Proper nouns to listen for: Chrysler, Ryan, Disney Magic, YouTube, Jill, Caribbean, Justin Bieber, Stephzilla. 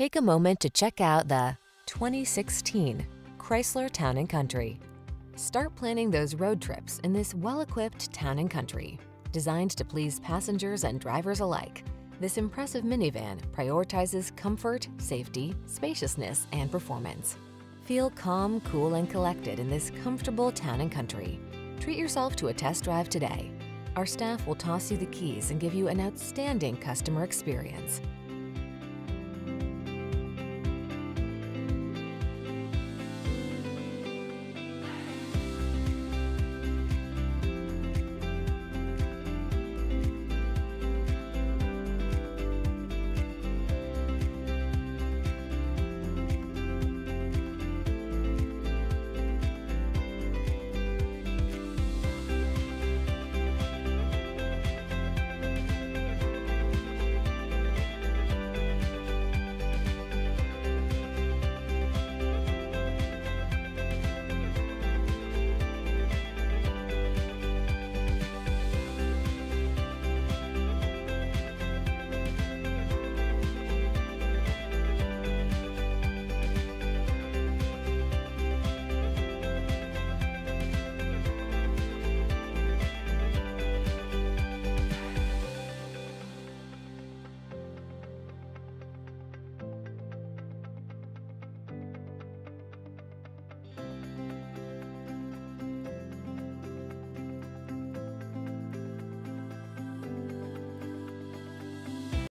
Take a moment to check out the 2016 Chrysler Town & Country. Start planning those road trips in this well-equipped Town & Country. Designed to please passengers and drivers alike, this impressive minivan prioritizes comfort, safety, spaciousness, and performance. Feel calm, cool, and collected in this comfortable Town & Country. Treat yourself to a test drive today. Our staff will toss you the keys and give you an outstanding customer experience.